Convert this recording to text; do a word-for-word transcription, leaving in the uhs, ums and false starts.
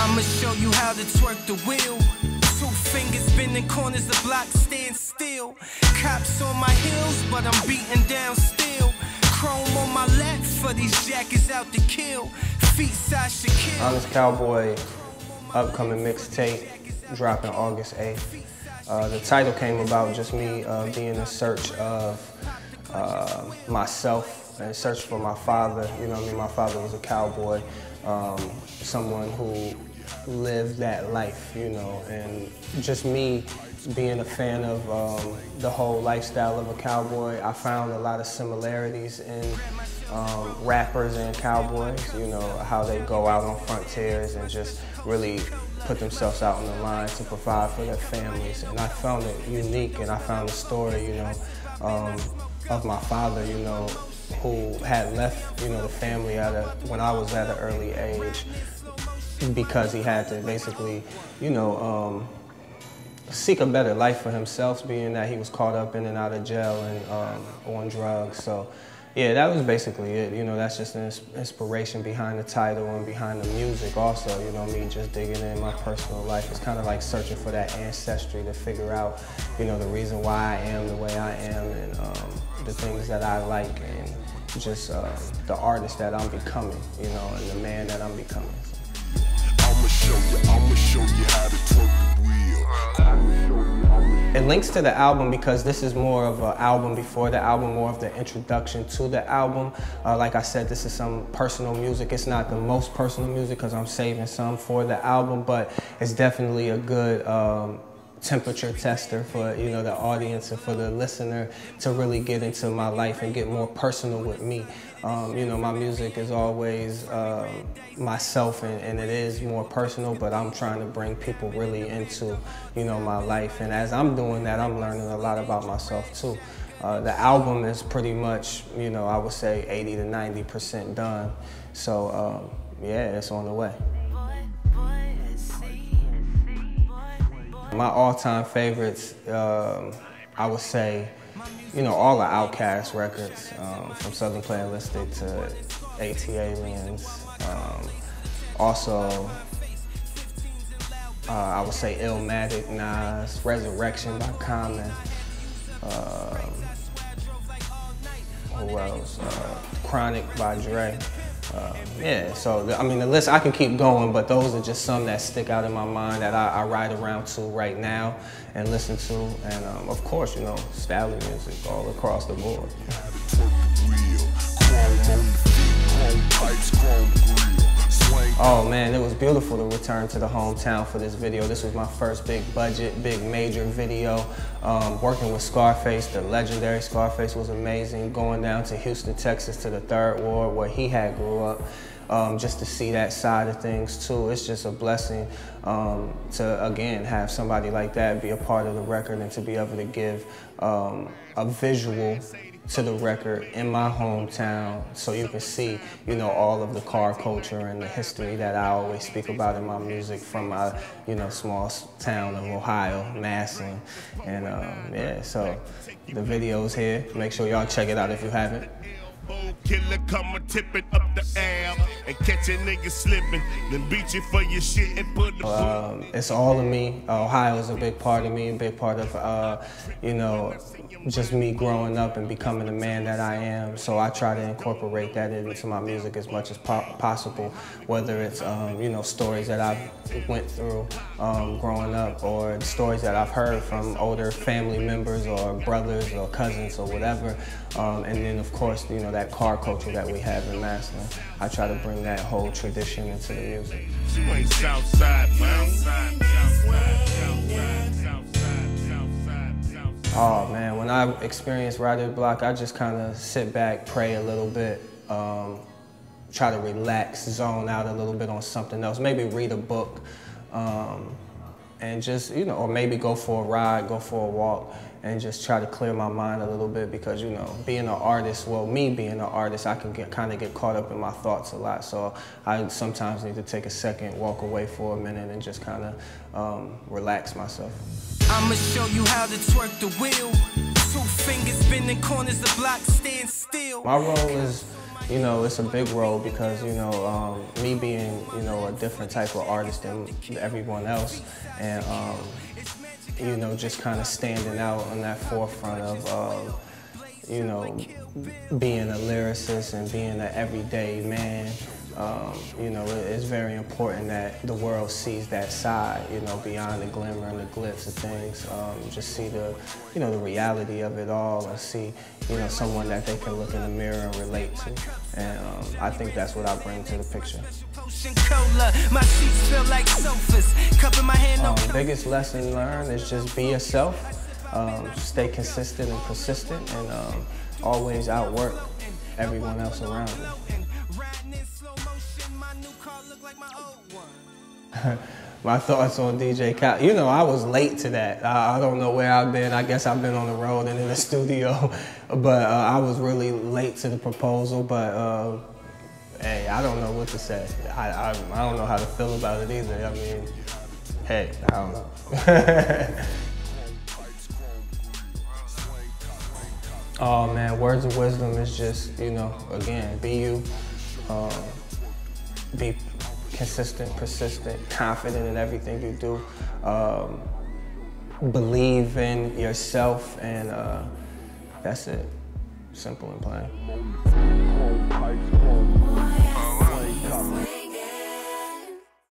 I'ma show you how to twerk the wheel. Two fingers bending corners, the block stand still. Cops on my heels, but I'm beaten down still. Chrome on my lap for these jackets out to kill. Feet side Shaquille. Honest Cowboy upcoming mixtape dropping August eighth. Uh, the title came about just me uh, being in search of uh, myself and search for my father. You know what I mean? My father was a cowboy, um, someone who lived that life, you know, and just me being a fan of um, the whole lifestyle of a cowboy. I found a lot of similarities in um, rappers and cowboys, you know, how they go out on frontiers and just really put themselves out on the line to provide for their families. And I found it unique, and I found the story, you know, um, of my father, you know, who had left, you know, the family at a, when I was at an early age, because he had to basically, you know, um, seek a better life for himself, being that he was caught up in and out of jail and um, on drugs. So, yeah, that was basically it. You know, that's just an inspiration behind the title and behind the music also, you know, me just digging in my personal life. It's kind of like searching for that ancestry to figure out, you know, the reason why I am the way I am and um, the things that I like and just uh, the artist that I'm becoming, you know, and the man that I'm becoming. It links to the album because this is more of an album before the album, more of the introduction to the album. Uh, like I said, this is some personal music. It's not the most personal music because I'm saving some for the album, but it's definitely a good um, temperature tester for, you know, the audience and for the listener to really get into my life and get more personal with me. Um, you know, my music is always uh, myself, and, and it is more personal, but I'm trying to bring people really into, you know, my life. And as I'm doing that, I'm learning a lot about myself too. Uh, the album is pretty much, you know, I would say eighty to ninety percent done. So um, yeah, it's on the way. My all-time favorites, um, I would say, you know, all the Outkast records, um, from Southern Play Listed to A T Aliens. Um, also, uh, I would say Illmatic, Nas, Resurrection by Common. Um, who else? Uh, Chronic by Dre. Um, yeah, so, the, I mean, the list, I can keep going, but those are just some that stick out in my mind that I, I ride around to right now and listen to. And, um, of course, you know, Stalley music all across the board. Oh, man, it was beautiful to return to the hometown for this video. This was my first big budget, big major video. Um, working with Scarface, the legendary Scarface, was amazing. Going down to Houston, Texas, to the Third Ward, where he had grew up, um, just to see that side of things, too. It's just a blessing um, to, again, have somebody like that be a part of the record and to be able to give um, a visual to the record in my hometown, so you can see, you know, all of the car culture and the history that I always speak about in my music from my, you know, small town of Ohio, Massillon. And um, yeah, so the video's here. Make sure y'all check it out if you haven't. Killer come a tipping up the air and catch a nigga slipping, then beat you for your shit and put the um, it's all of me. Uh, Ohio is a big part of me, a big part of uh, you know, just me growing up and becoming the man that I am. So I try to incorporate that into my music as much as po possible, whether it's um, you know, stories that I went through um, growing up, or stories that I've heard from older family members or brothers or cousins or whatever. Um, and then of course, you know, that That car culture that we have in Massillon. I try to bring that whole tradition into the music. Oh man, when I experience writer's block, I just kind of sit back, pray a little bit, um, try to relax, zone out a little bit on something else, maybe read a book, um, and just, you know, or maybe go for a ride, go for a walk, and just try to clear my mind a little bit, because, you know, being an artist, well, me being an artist, I can get, kind of get caught up in my thoughts a lot. So I sometimes need to take a second, walk away for a minute, and just kind of um, relax myself. I'ma show you how to twerk the wheel. Two fingers bending corners, the block stand still. My role is you know, it's a big role because, you know, um, me being, you know, a different type of artist than everyone else, and, um, you know, just kind of standing out on that forefront of, um, you know, being a lyricist and being an everyday man. Um, you know, it's very important that the world sees that side, you know, beyond the glimmer and the glitz of things. Um, just see the, you know, the reality of it all, and see, you know, someone that they can look in the mirror and relate to. And um, I think that's what I bring to the picture. Um, biggest lesson learned is just be yourself, um, stay consistent and persistent, and um, always outwork everyone else around you. My thoughts on D J Khaled. You know, I was late to that. I, I don't know where I've been. I guess I've been on the road and in the studio, but uh, I was really late to the proposal. But uh, hey, I don't know what to say. I, I, I don't know how to feel about it either. I mean, hey, I don't know. Oh man, words of wisdom is just, you know, again, be you. Um, be consistent, persistent, confident in everything you do. Um, believe in yourself, and uh, that's it. Simple and plain.